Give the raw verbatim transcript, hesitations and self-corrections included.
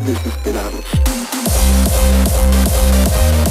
This is Get Out of